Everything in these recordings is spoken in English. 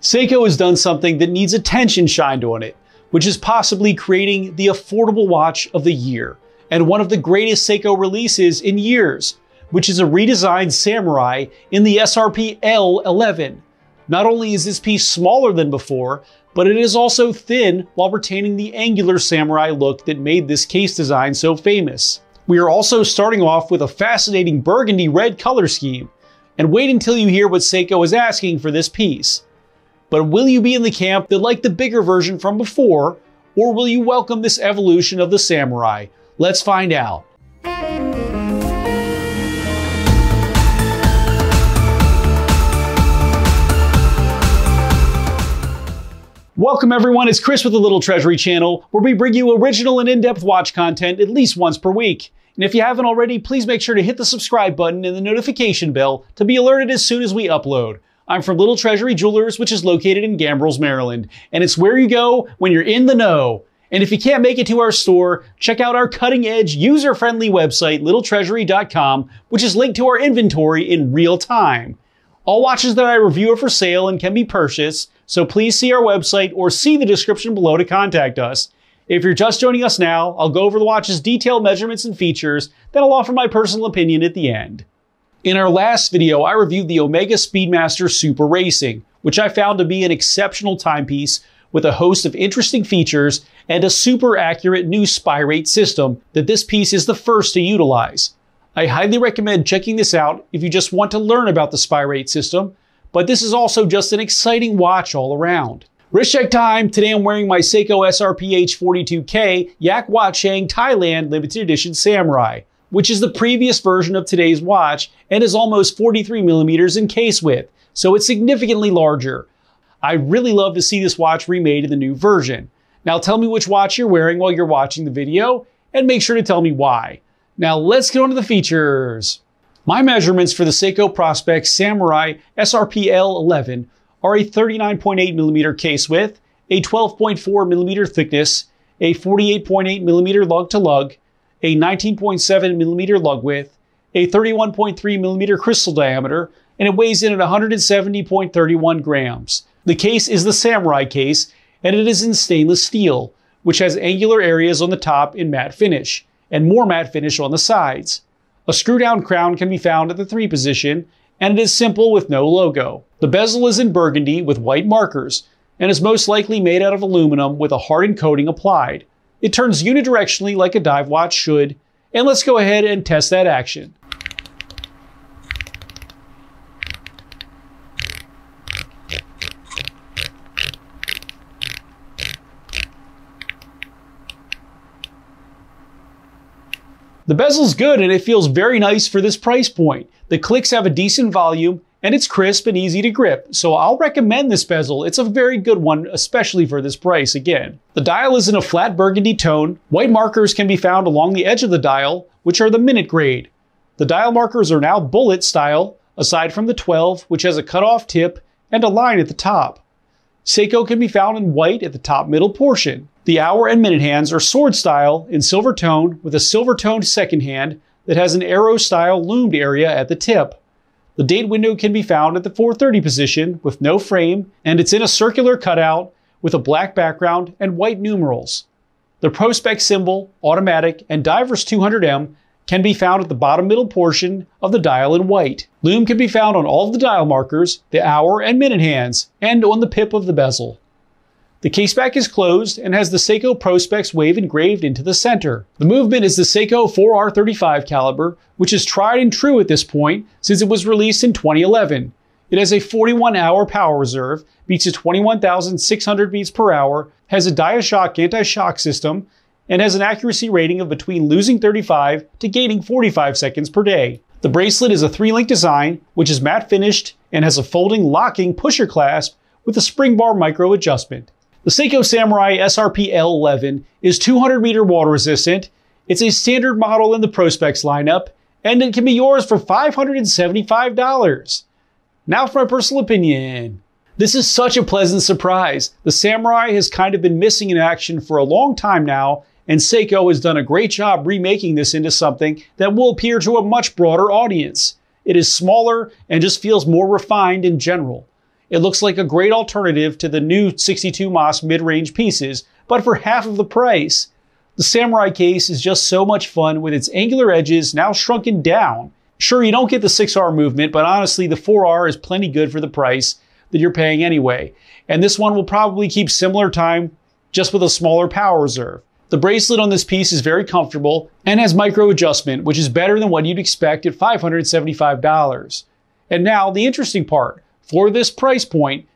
Seiko has done something that needs attention shined on it, which is possibly creating the affordable watch of the year, and one of the greatest Seiko releases in years, which is a redesigned Samurai in the SRPL11. Not only is this piece smaller than before, but it is also thin while retaining the angular Samurai look that made this case design so famous. We are also starting off with a fascinating burgundy red color scheme, and wait until you hear what Seiko is asking for this piece. But will you be in the camp that liked the bigger version from before, or will you welcome this evolution of the Samurai? Let's find out. Welcome everyone, it's Chris with the Little Treasury Channel, where we bring you original and in-depth watch content at least once per week. And if you haven't already, please make sure to hit the subscribe button and the notification bell to be alerted as soon as we upload. I'm from Little Treasury Jewelers, which is located in Gambrills, Maryland, and it's where you go when you're in the know. And if you can't make it to our store, check out our cutting-edge, user-friendly website, littletreasury.com, which is linked to our inventory in real time. All watches that I review are for sale and can be purchased, so please see our website or see the description below to contact us. If you're just joining us now, I'll go over the watch's detailed measurements and features, then I'll offer my personal opinion at the end. In our last video, I reviewed the Omega Speedmaster Super Racing, which I found to be an exceptional timepiece with a host of interesting features and a super accurate new Spyrate system that this piece is the first to utilize. I highly recommend checking this out if you just want to learn about the Spyrate system, but this is also just an exciting watch all around. Wrist check time. Today I'm wearing my Seiko SRPH 42K Yakwatchang Thailand Limited Edition Samurai, which is the previous version of today's watch and is almost 43mm in case width, so it's significantly larger. I really love to see this watch remade in the new version. Now tell me which watch you're wearing while you're watching the video, and make sure to tell me why. Now let's get on to the features. My measurements for the Seiko Prospex Samurai SRPL11 are a 39.8mm case width, a 12.4mm thickness, a 48.8mm lug-to-lug, a 19.7mm lug width, a 31.3mm crystal diameter, and it weighs in at 170.31 grams. The case is the Samurai case, and it is in stainless steel, which has angular areas on the top in matte finish, and more matte finish on the sides. A screw-down crown can be found at the 3 position, and it is simple with no logo. The bezel is in burgundy with white markers, and is most likely made out of aluminum with a hardened coating applied. It turns unidirectionally like a dive watch should, and let's go ahead and test that action. The bezel's good and it feels very nice for this price point. The clicks have a decent volume and it's crisp and easy to grip, so I'll recommend this bezel. It's a very good one, especially for this price again. The dial is in a flat burgundy tone. White markers can be found along the edge of the dial, which are the minute grade. The dial markers are now bullet style, aside from the 12, which has a cutoff tip and a line at the top. Seiko can be found in white at the top middle portion. The hour and minute hands are sword style in silver tone with a silver toned second hand that has an arrow style loomed area at the tip. The date window can be found at the 4:30 position with no frame, and it's in a circular cutout with a black background and white numerals. The Prospex symbol, automatic, and Divers 200M can be found at the bottom middle portion of the dial in white. Loom can be found on all of the dial markers, the hour and minute hands, and on the pip of the bezel. The caseback is closed and has the Seiko Prospex wave engraved into the center. The movement is the Seiko 4R35 caliber, which is tried and true at this point since it was released in 2011. It has a 41-hour power reserve, beats at 21,600 beats per hour, has a DiaShock anti-shock system, and has an accuracy rating of between losing 35 to gaining 45 seconds per day. The bracelet is a 3-link design, which is matte finished and has a folding locking pusher clasp with a spring bar micro adjustment. The Seiko Samurai SRPL11 is 200-meter water resistant, it's a standard model in the Prospex lineup, and it can be yours for $575. Now for my personal opinion. This is such a pleasant surprise. The Samurai has kind of been missing in action for a long time now, and Seiko has done a great job remaking this into something that will appeal to a much broader audience. It is smaller and just feels more refined in general. It looks like a great alternative to the new 62 Mas mid-range pieces, but for half of the price. The Samurai case is just so much fun with its angular edges now shrunken down. Sure, you don't get the 6R movement, but honestly, the 4R is plenty good for the price that you're paying anyway. And this one will probably keep similar time, just with a smaller power reserve. The bracelet on this piece is very comfortable and has micro adjustment, which is better than what you'd expect at $575. And now the interesting part. For this price point,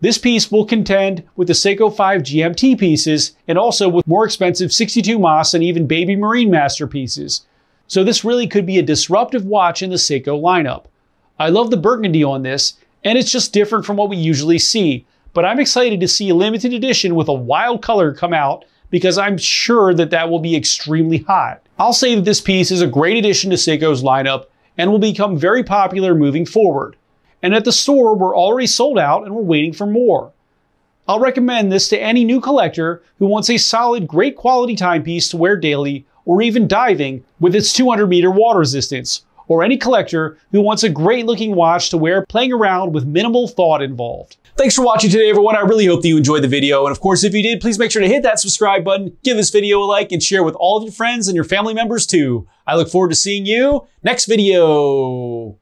this piece will contend with the Seiko 5 GMT pieces and also with more expensive 62 Mas and even Baby Marine Master pieces. So this really could be a disruptive watch in the Seiko lineup. I love the burgundy on this, and it's just different from what we usually see, but I'm excited to see a limited edition with a wild color come out because I'm sure that that will be extremely hot. I'll say that this piece is a great addition to Seiko's lineup and will become very popular moving forward. And at the store, we're already sold out and we're waiting for more. I'll recommend this to any new collector who wants a solid, great quality timepiece to wear daily or even diving with its 200-meter water resistance, or any collector who wants a great looking watch to wear playing around with minimal thought involved. Thanks for watching today, everyone. I really hope that you enjoyed the video. And of course, if you did, please make sure to hit that subscribe button, give this video a like, and share with all of your friends and your family members too. I look forward to seeing you next video.